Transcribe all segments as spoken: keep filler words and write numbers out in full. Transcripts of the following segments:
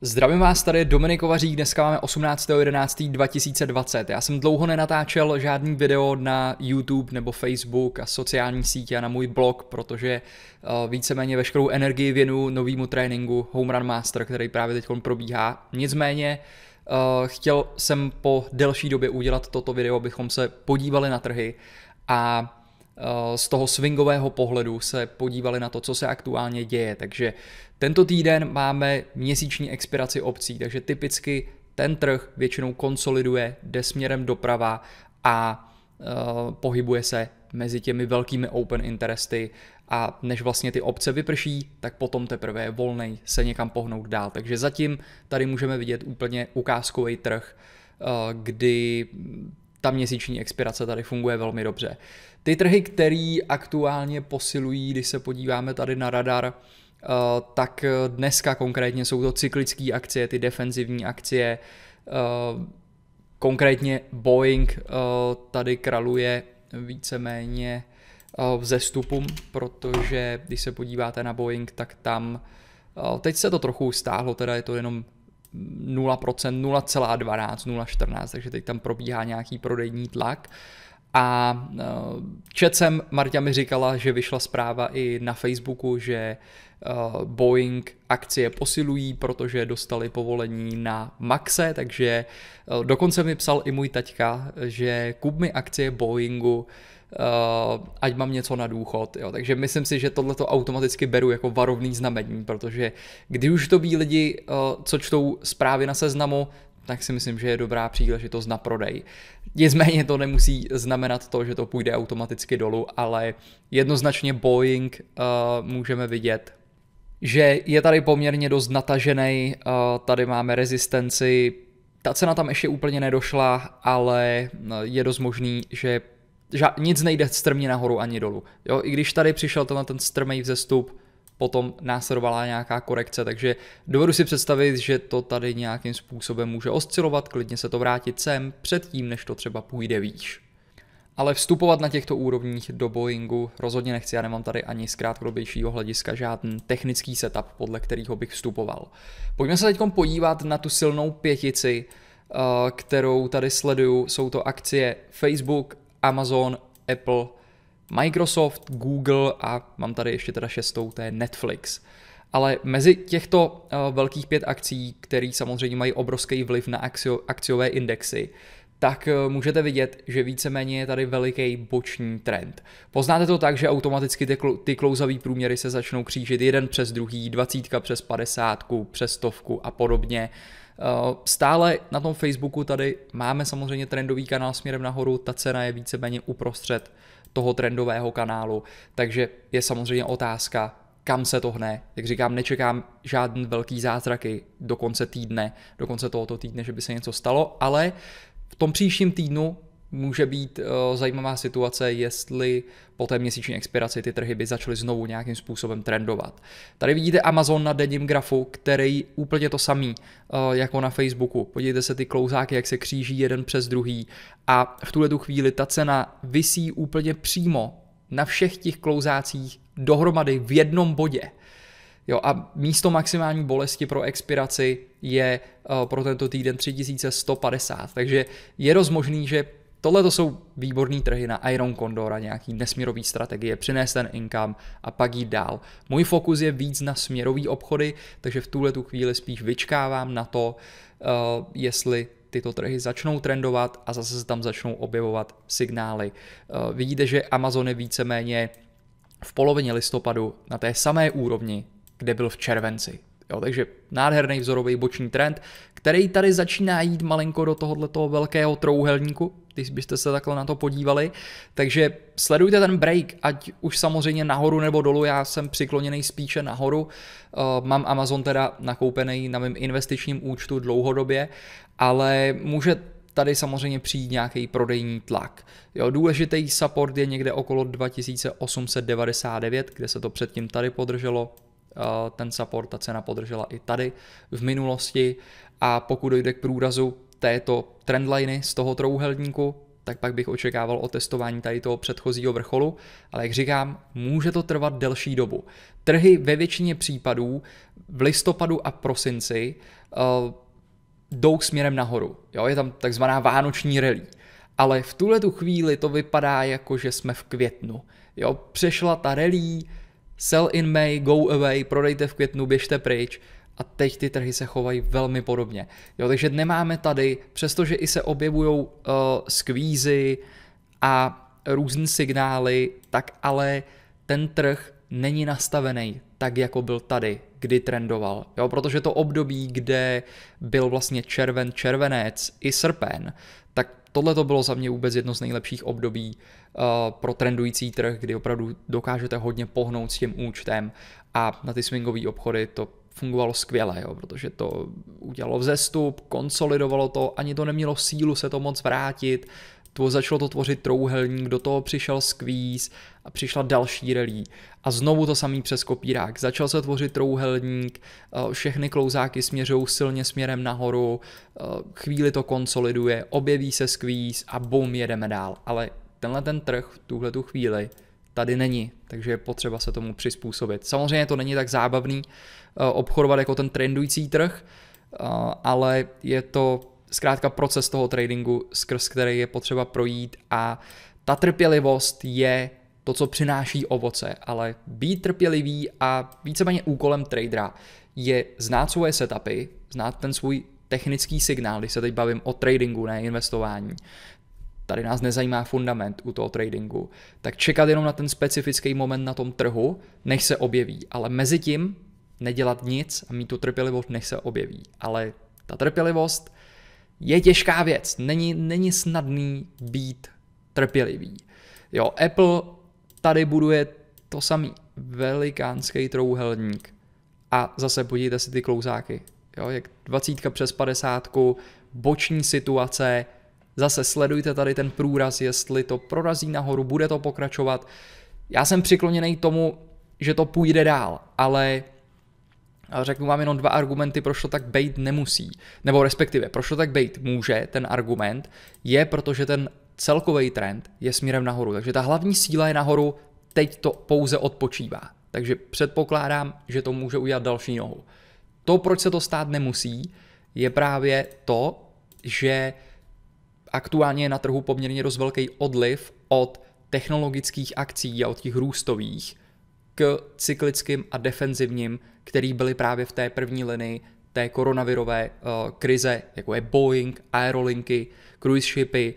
Zdravím vás, tady Dominik Kovařík, dneska máme osmnáctého jedenáctého dva tisíce dvacet. Já jsem dlouho nenatáčel žádný video na YouTube nebo Facebook a sociální sítě a na můj blog, protože víceméně veškerou energii věnu novému tréninku Home Run Master, který právě teď probíhá. Nicméně chtěl jsem po delší době udělat toto video, abychom se podívali na trhy a z toho swingového pohledu se podívali na to, co se aktuálně děje. Takže tento týden máme měsíční expiraci opcí, takže typicky ten trh většinou konsoliduje, jde směrem doprava a uh, pohybuje se mezi těmi velkými open interesty, a než vlastně ty opce vyprší, tak potom teprve je volnej se někam pohnout dál. Takže zatím tady můžeme vidět úplně ukázkový trh, uh, kdy ta měsíční expirace tady funguje velmi dobře. Ty trhy, které aktuálně posilují, když se podíváme tady na radar, tak dneska konkrétně jsou to cyklické akcie, ty defenzivní akcie. Konkrétně Boeing tady kraluje víceméně vzestupům, protože když se podíváte na Boeing, tak tam teď se to trochu stáhlo, teda je to jenom nula procent, nula celá dvanáct, nula celá čtrnáct, takže teď tam probíhá nějaký prodejní tlak. A čet jsem, Marta mi říkala, že vyšla zpráva i na Facebooku, že Boeing akcie posilují, protože dostali povolení na Maxe, takže dokonce mi psal i můj taťka, že kup mi akcie Boeingu, ať mám něco na důchod. Jo. Takže myslím si, že tohleto automaticky beru jako varovný znamení, protože když už to ví lidi, co čtou zprávy na Seznamu, tak si myslím, že je dobrá příležitost na prodej. Nicméně to nemusí znamenat to, že to půjde automaticky dolů, ale jednoznačně Boeing uh, můžeme vidět, že je tady poměrně dost natažený, uh, tady máme rezistenci, ta cena tam ještě úplně nedošla, ale je dost možný, že nic nejde strmě nahoru ani dolů. Jo, i když tady přišel tenhle ten strmý vzestup, potom následovala nějaká korekce, takže dovedu si představit, že to tady nějakým způsobem může oscilovat, klidně se to vrátit sem předtím, než to třeba půjde výš. Ale vstupovat na těchto úrovních do Boeingu rozhodně nechci, já nemám tady ani z krátkodobějšího hlediska žádný technický setup, podle kterého bych vstupoval. Pojďme se teď podívat na tu silnou pětici, kterou tady sleduju, jsou to akcie Facebook, Amazon, Apple, Microsoft, Google a mám tady ještě teda šestou, to je Netflix. Ale mezi těchto velkých pět akcí, které samozřejmě mají obrovský vliv na akcio, akciové indexy, tak můžete vidět, že víceméně je tady veliký boční trend. Poznáte to tak, že automaticky ty, klo, ty klouzavý průměry se začnou křížit jeden přes druhý, dvacítka přes padesátku, přes stovku a podobně. Stále na tom Facebooku tady máme samozřejmě trendový kanál směrem nahoru, ta cena je víceméně uprostřed toho trendového kanálu, takže je samozřejmě otázka, kam se to hne. Jak říkám, nečekám žádný velký zázraky do konce týdne, do konce tohoto týdne, že by se něco stalo, ale v tom příštím týdnu může být uh, zajímavá situace, jestli po té měsíční expiraci ty trhy by začaly znovu nějakým způsobem trendovat. Tady vidíte Amazon na denním grafu, který úplně to samý uh, jako na Facebooku. Podívejte se ty klouzáky, jak se kříží jeden přes druhý a v tuhle tu chvíli ta cena visí úplně přímo na všech těch klouzácích dohromady v jednom bodě. Jo, a místo maximální bolesti pro expiraci je uh, pro tento týden tři tisíce sto padesát, takže je dost možný, že tohle to jsou výborný trhy na Iron Condor a nějaký nesměrový strategie, přinést ten income a pak jít dál. Můj fokus je víc na směrový obchody, takže v tuhle tu chvíli spíš vyčkávám na to, uh, jestli tyto trhy začnou trendovat a zase se tam začnou objevovat signály. Uh, vidíte, že Amazon je víceméně v polovině listopadu na té samé úrovni, kde byl v červenci. Jo, takže nádherný vzorový boční trend, který tady začíná jít malinko do tohoto velkého trouhelníku, když byste se takhle na to podívali. Takže sledujte ten break, ať už samozřejmě nahoru nebo dolů, já jsem přikloněný spíše nahoru. Uh, mám Amazon teda nakoupený na mém investičním účtu dlouhodobě, ale může tady samozřejmě přijít nějaký prodejní tlak. Jo, důležitý support je někde okolo dva tisíce osm set devadesát devět, kde se to předtím tady podrželo. Ten support, ta cena podržela i tady v minulosti a pokud dojde k průrazu této trendliny z toho trouhelníku, tak pak bych očekával otestování tady toho předchozího vrcholu, ale jak říkám, může to trvat delší dobu. Trhy ve většině případů v listopadu a prosinci uh, jdou směrem nahoru. Jo? Je tam takzvaná vánoční rally. Ale v tuhle tu chvíli to vypadá jako, že jsme v květnu. Jo? Přešla ta rally, sell in May, go away, prodejte v květnu, běžte pryč. A teď ty trhy se chovají velmi podobně. Jo, takže nemáme tady, přestože i se objevují uh, skvízy a různé signály, tak ale ten trh není nastavený tak, jako byl tady, kdy trendoval. Jo, protože to období, kde byl vlastně červen, červenec i srpen, tak tohle to bylo za mě vůbec jedno z nejlepších období uh, pro trendující trh, kdy opravdu dokážete hodně pohnout s tím účtem a na ty swingové obchody to fungovalo skvěle, jo, protože to udělalo vzestup, konsolidovalo to, ani to nemělo sílu se to moc vrátit, to začalo to tvořit trouhelník, do toho přišel squeeze a přišla další rally. A znovu to samý přes kopírák, začal se tvořit trouhelník, všechny klouzáky směřují silně směrem nahoru, chvíli to konsoliduje, objeví se squeeze a bum, jedeme dál. Ale tenhle ten trh v tuhle tu chvíli tady není, takže je potřeba se tomu přizpůsobit. Samozřejmě to není tak zábavný obchodovat jako ten trendující trh, ale je to zkrátka proces toho tradingu, skrz který je potřeba projít a ta trpělivost je to, co přináší ovoce, ale být trpělivý a víceméně úkolem tradera je znát svoje setupy, znát ten svůj technický signál, když se teď bavím o tradingu, ne investování. Tady nás nezajímá fundament u toho tradingu, tak čekat jenom na ten specifický moment na tom trhu, než se objeví, ale mezi tím nedělat nic a mít tu trpělivost, než se objeví. Ale ta trpělivost je těžká věc, není, není snadný být trpělivý. Jo, Apple tady buduje to samý velikánský trouhelník a zase podívejte si ty klouzáky, jo, jak dvacítka přes padesátku, boční situace. Zase sledujte tady ten průraz, jestli to prorazí nahoru, bude to pokračovat. Já jsem přikloněný tomu, že to půjde dál, ale řeknu vám jenom dva argumenty, proč to tak být nemusí. Nebo respektive, proč to tak být může, ten argument, je, protože ten celkový trend je směrem nahoru. Takže ta hlavní síla je nahoru, teď to pouze odpočívá. Takže předpokládám, že to může udělat další nohu. To, proč se to stát nemusí, je právě to, že aktuálně je na trhu poměrně dost velký odliv od technologických akcí a od těch růstových k cyklickým a defenzivním, který byly právě v té první linii té koronavirové uh, krize, jako je Boeing, aerolinky, cruise shipy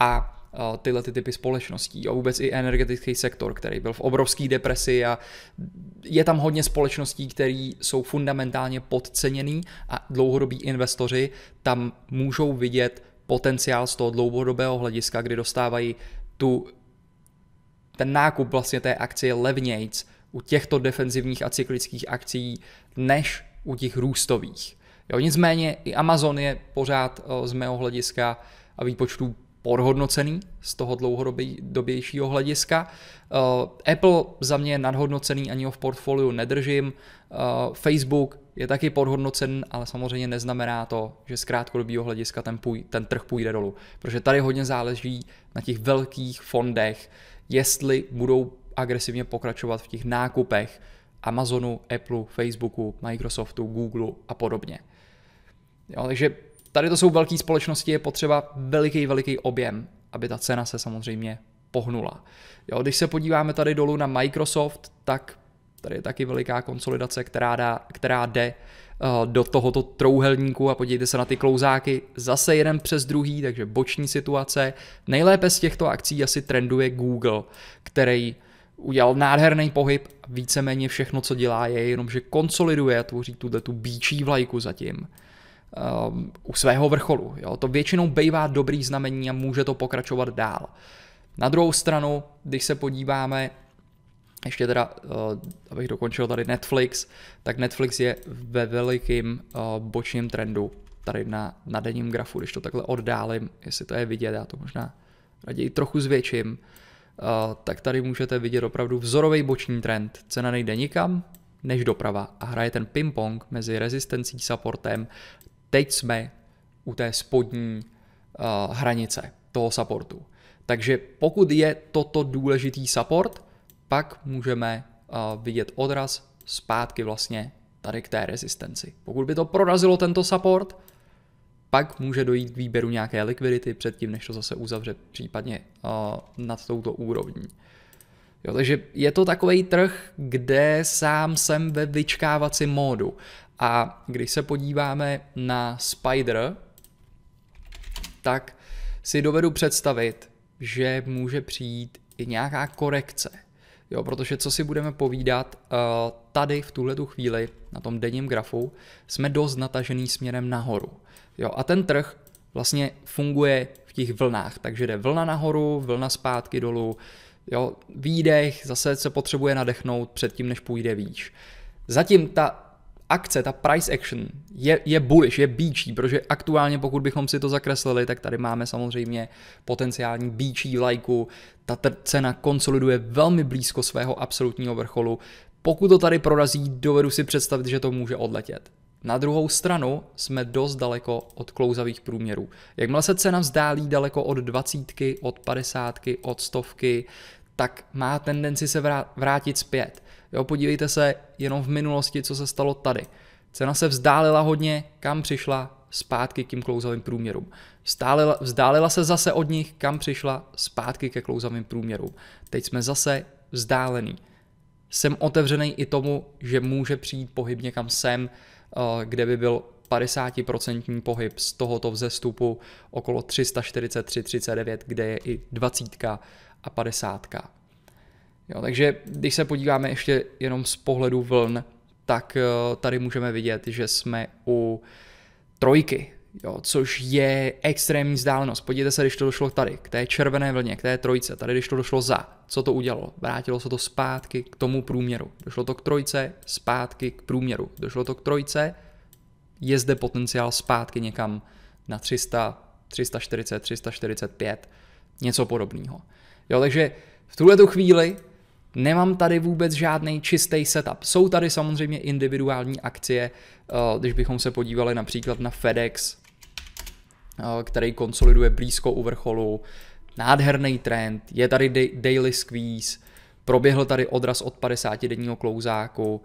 a uh, tyhle ty typy společností. A vůbec i energetický sektor, který byl v obrovské depresi a je tam hodně společností, které jsou fundamentálně podceněný a dlouhodobí investoři tam můžou vidět potenciál z toho dlouhodobého hlediska, kdy dostávají tu, ten nákup vlastně té akcie levnějc u těchto defenzivních a cyklických akcí než u těch růstových. Jo, nicméně i Amazon je pořád z mého hlediska a výpočtu podhodnocený z toho dlouhodobějšího hlediska. Apple za mě je nadhodnocený, ani ho v portfoliu nedržím. Facebook je taky podhodnocen, ale samozřejmě neznamená to, že z krátkodobého hlediska ten, půj, ten trh půjde dolů. Protože tady hodně záleží na těch velkých fondech, jestli budou agresivně pokračovat v těch nákupech Amazonu, Appleu, Facebooku, Microsoftu, Googleu a podobně. Jo, takže tady to jsou velké společnosti, je potřeba veliký, veliký objem, aby ta cena se samozřejmě pohnula. Jo, když se podíváme tady dolů na Microsoft, tak tady je taky veliká konsolidace, která, dá, která jde uh, do tohoto trouhelníku a podívejte se na ty klouzáky, zase jeden přes druhý, takže boční situace. Nejlépe z těchto akcí asi trenduje Google, který udělal nádherný pohyb, víceméně všechno, co dělá, je jenom, že konsoliduje a tvoří tuhle tu bíčí vlajku zatím. Um, u svého vrcholu. Jo. To většinou bývá dobrý znamení a může to pokračovat dál. Na druhou stranu, když se podíváme, ještě teda, uh, abych dokončil tady Netflix, tak Netflix je ve velikým uh, bočním trendu tady na, na denním grafu, když to takhle oddálím, jestli to je vidět, já to možná raději trochu zvětším, uh, tak tady můžete vidět opravdu vzorový boční trend. Cena nejde nikam, než doprava a hraje ten ping-pong mezi rezistencí a supportem. Teď jsme u té spodní uh, hranice toho supportu. Takže pokud je toto důležitý support, pak můžeme uh, vidět odraz zpátky vlastně tady k té rezistenci. Pokud by to prorazilo tento support, pak může dojít k výběru nějaké likvidity předtím, než to zase uzavře případně uh, nad touto úrovní. Jo, takže je to takový trh, kde sám jsem ve vyčkávacím módu. A když se podíváme na Spyder, tak si dovedu představit, že může přijít i nějaká korekce. Jo, protože co si budeme povídat, tady v tuhletu chvíli na tom denním grafu jsme dost natažený směrem nahoru. Jo, a ten trh vlastně funguje v těch vlnách, takže jde vlna nahoru, vlna zpátky dolů, jo, výdech, zase se potřebuje nadechnout předtím, než půjde výš. Zatím ta akce, ta price action je, je bullish, je býčí, protože aktuálně pokud bychom si to zakreslili, tak tady máme samozřejmě potenciální býčí lajku, ta cena konsoliduje velmi blízko svého absolutního vrcholu, pokud to tady prorazí, dovedu si představit, že to může odletět. Na druhou stranu jsme dost daleko od klouzavých průměrů. Jakmile se cena vzdálí daleko od dvacítky, od padesátky, od stovky, tak má tendenci se vrátit zpět. Jo, podívejte se jenom v minulosti, co se stalo tady. Cena se vzdálila hodně, kam přišla, zpátky k tím klouzavým průměrům. Vzdálila, vzdálila se zase od nich, kam přišla, zpátky ke klouzavým průměrům. Teď jsme zase vzdálený. Jsem otevřený i tomu, že může přijít pohyb někam sem, kde by byl padesát procent pohyb z tohoto vzestupu okolo tři sta čtyřicet tři třicet devět, kde je i dvacet a padesát. Jo, takže když se podíváme ještě jenom z pohledu vln, tak tady můžeme vidět, že jsme u trojky, jo, což je extrémní vzdálenost. Podívejte se, když to došlo tady, k té červené vlně, k té trojce, tady když to došlo za, co to udělalo? Vrátilo se to zpátky k tomu průměru. Došlo to k trojce, zpátky k průměru. Došlo to k trojce, je zde potenciál zpátky někam na tři sta, tři sta čtyřicet, tři sta čtyřicet pět, něco podobného. Jo, takže v tuhletu chvíli nemám tady vůbec žádný čistý setup. Jsou tady samozřejmě individuální akcie, když bychom se podívali například na FedEx, který konsoliduje blízko u vrcholu, nádherný trend, je tady daily squeeze, proběhl tady odraz od padesátidenního klouzáku,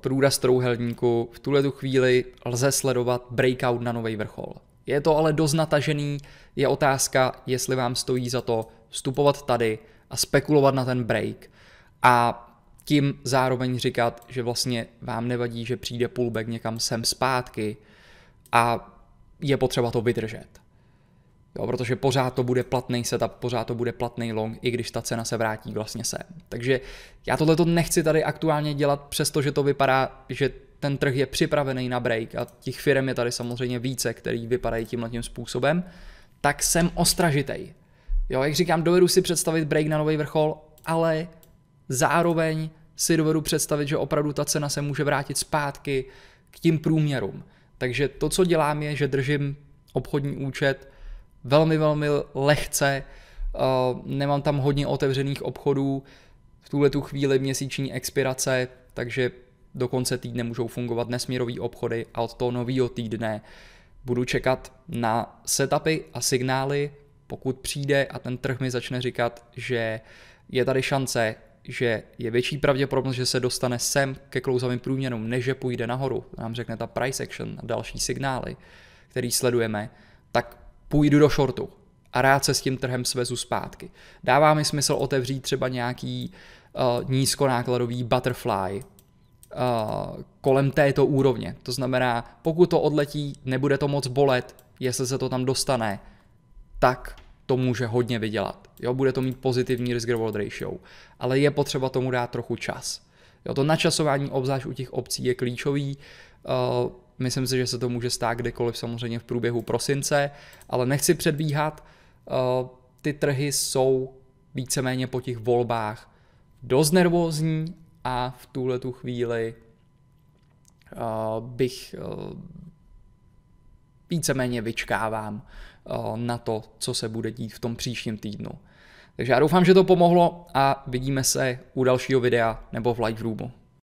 průraz trouhelníku, v tuhle chvíli lze sledovat breakout na nový vrchol. Je to ale dost natažený, je otázka, jestli vám stojí za to vstupovat tady a spekulovat na ten break a tím zároveň říkat, že vlastně vám nevadí, že přijde pullback někam sem zpátky a je potřeba to vydržet. Jo, protože pořád to bude platný setup, pořád to bude platný long, i když ta cena se vrátí vlastně sem. Takže já tohleto nechci tady aktuálně dělat, přestože to vypadá, že ten trh je připravený na break a těch firm je tady samozřejmě více, který vypadají tímhletím způsobem, tak jsem ostražitej. Jo, jak říkám, dovedu si představit break na nový vrchol, ale zároveň si dovedu představit, že opravdu ta cena se může vrátit zpátky k tím průměrům. Takže to, co dělám, je, že držím obchodní účet velmi, velmi lehce, uh, nemám tam hodně otevřených obchodů, v tuhle tu chvíli měsíční expirace, takže do konce týdne můžou fungovat nesměrové obchody a od toho nového týdne budu čekat na setupy a signály. Pokud přijde a ten trh mi začne říkat, že je tady šance, že je větší pravděpodobnost, že se dostane sem ke klouzavým průměrům, než že půjde nahoru, nám řekne ta price action a další signály, který sledujeme, tak půjdu do shortu a rád se s tím trhem svezu zpátky. Dává mi smysl otevřít třeba nějaký uh, nízkonákladový butterfly, Uh, kolem této úrovně. To znamená, pokud to odletí, nebude to moc bolet, jestli se to tam dostane, tak to může hodně vydělat. Jo, bude to mít pozitivní risk-reward ratio, ale je potřeba tomu dát trochu čas. Jo, to načasování obzvlášť u těch opcí je klíčový. Uh, myslím si, že se to může stát kdekoliv samozřejmě v průběhu prosince, ale nechci předbíhat. Uh, ty trhy jsou víceméně po těch volbách dost nervózní, a v tuhle tu chvíli uh, bych uh, víceméně vyčkávám uh, na to, co se bude dít v tom příštím týdnu. Takže já doufám, že to pomohlo a vidíme se u dalšího videa nebo v live roomu.